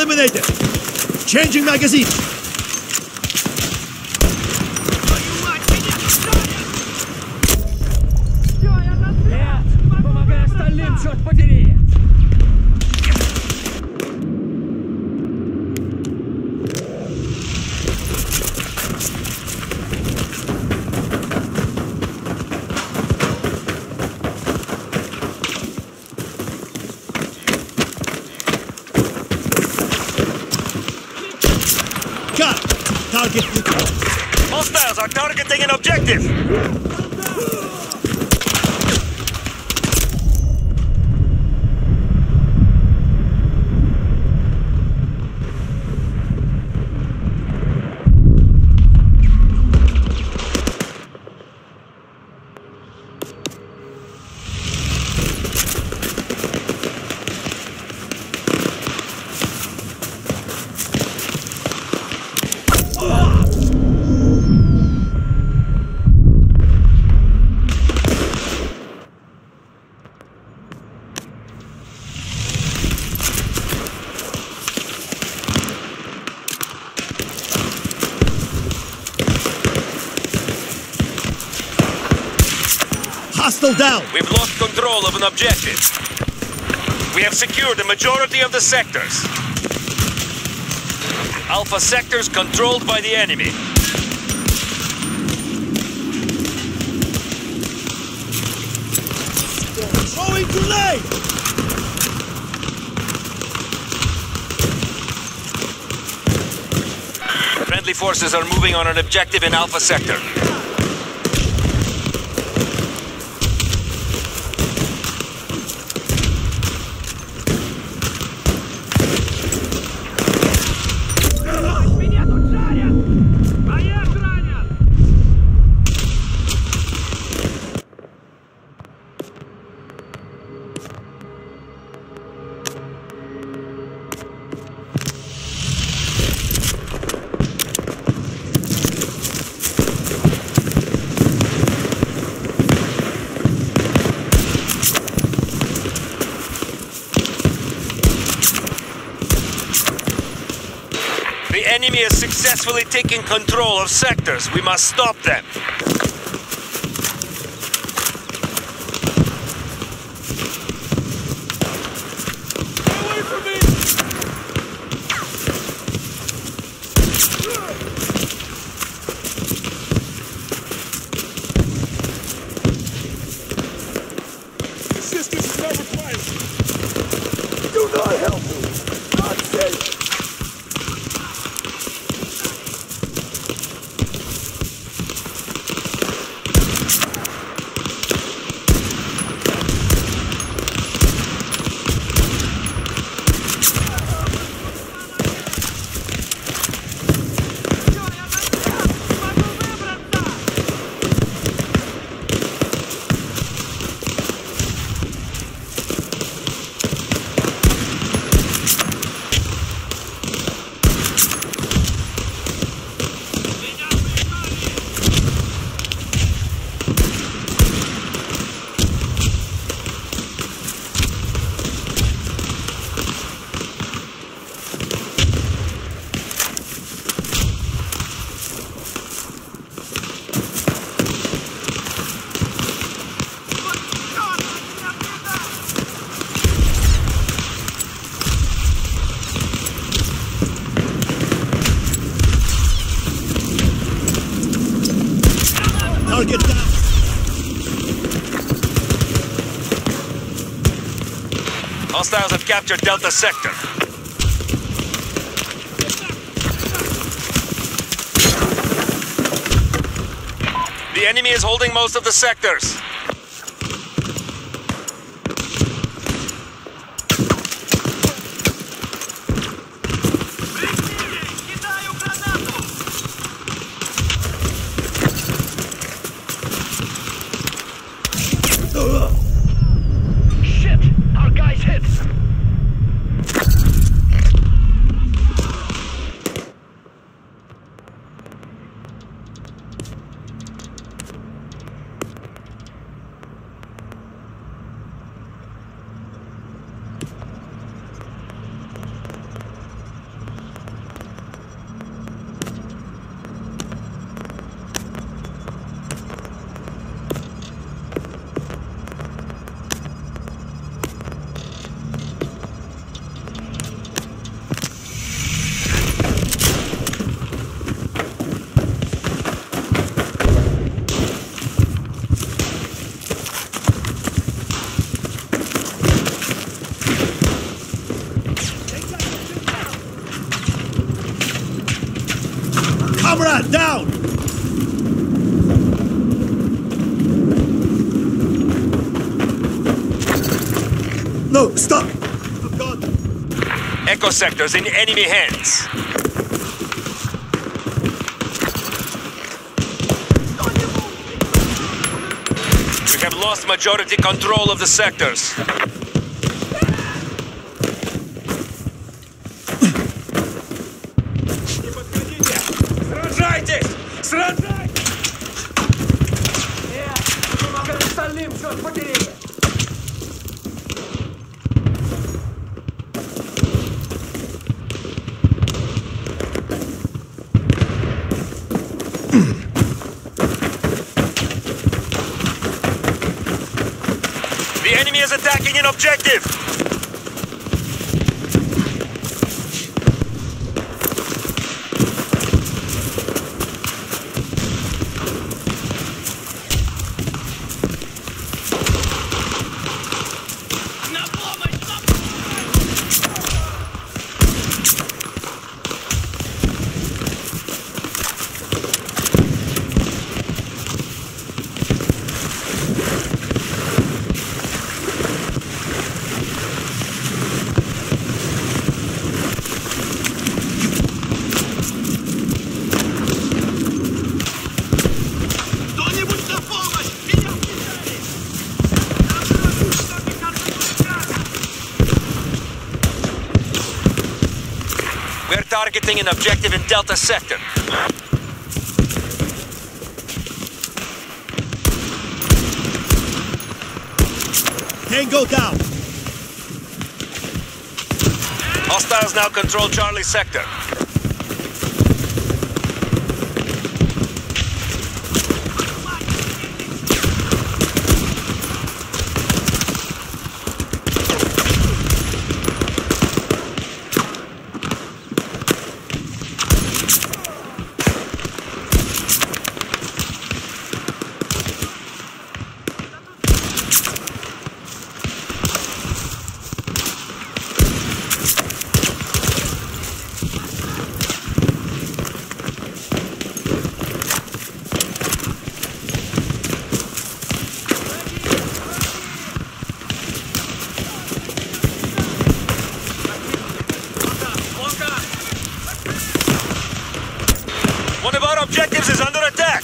eliminated. Changing magazine. Hostiles are targeting an objective! Down. We've lost control of an objective. We have secured the majority of the sectors. Alpha sectors controlled by the enemy. Throwing grenade! Friendly forces are moving on an objective in Alpha sector. Enemy is successfully taking control of sectors. We must stop them. Hostiles have captured Delta Sector. The enemy is holding most of the sectors. Bravo sectors in enemy hands. We have lost majority control of the sectors. The enemy is attacking an objective! Targeting an objective in Delta Sector. Tango down. Hostiles now control Charlie Sector. Objectives is under attack.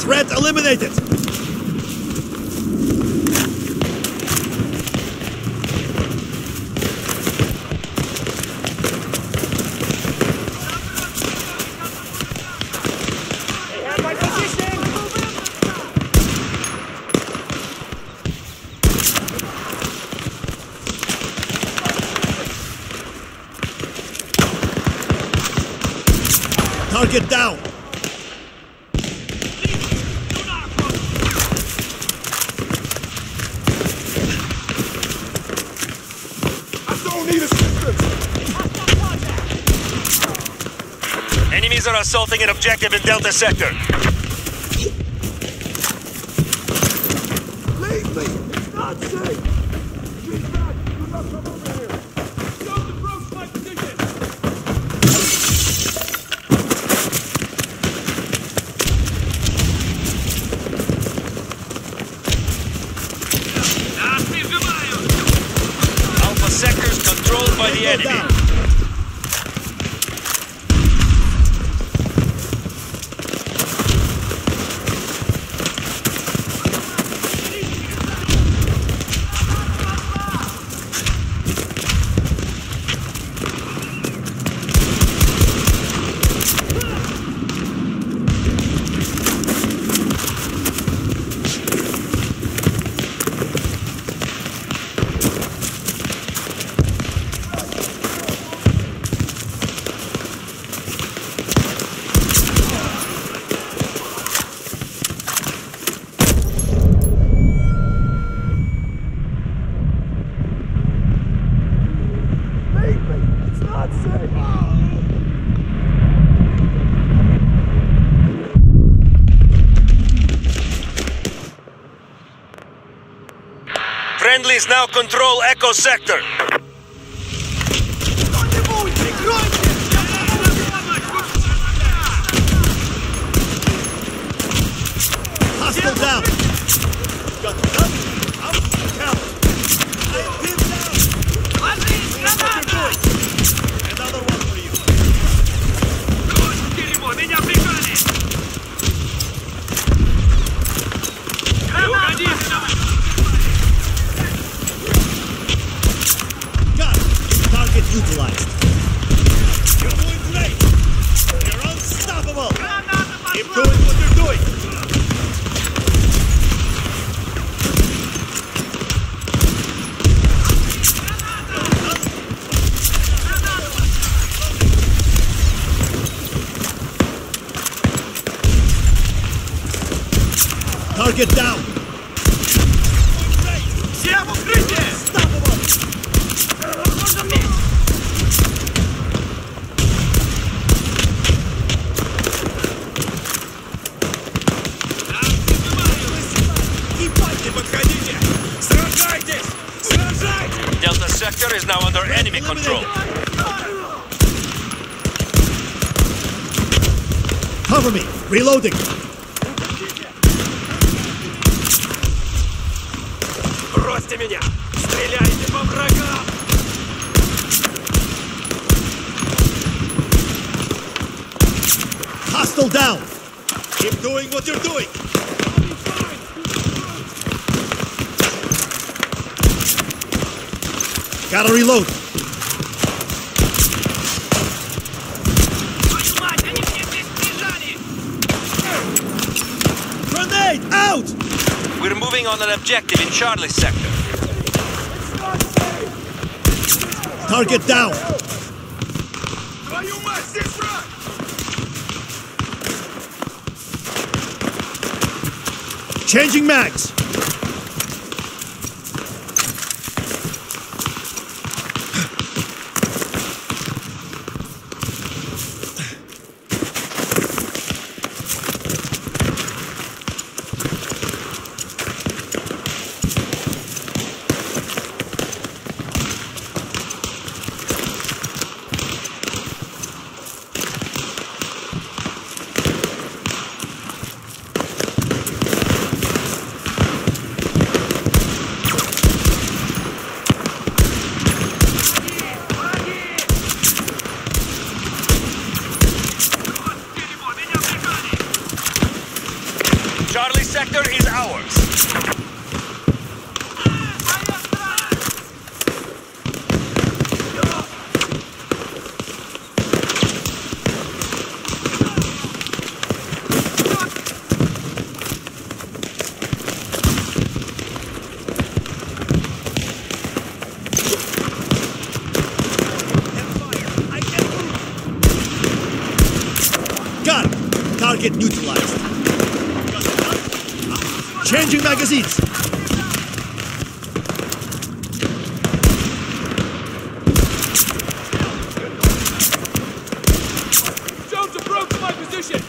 Threat eliminated. Get down! I don't need assistance! Enemies are assaulting an objective in Delta Sector. Leave me! It's not safe! Get back! Do not come over here! Go to broke my position! By the enemy. Friendlies now control Echo Sector. Hostile down. neutralized. You're doing great! You're unstoppable! Keep doing what you're doing! Target down! Delta sector is now under enemy control. Cover me! Reloading! Бросьте меня! Стреляйте по врагам! Hostile down! Keep doing what you're doing! Gotta reload! Grenade! Out! We're moving on an objective in Charlie's sector. Target down! Changing mags! Charlie sector is ours. Got it. Target neutralized. Changing magazines! Jones approached my position!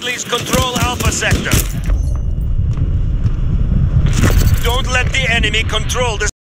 Please control Alpha sector. Don't let the enemy control the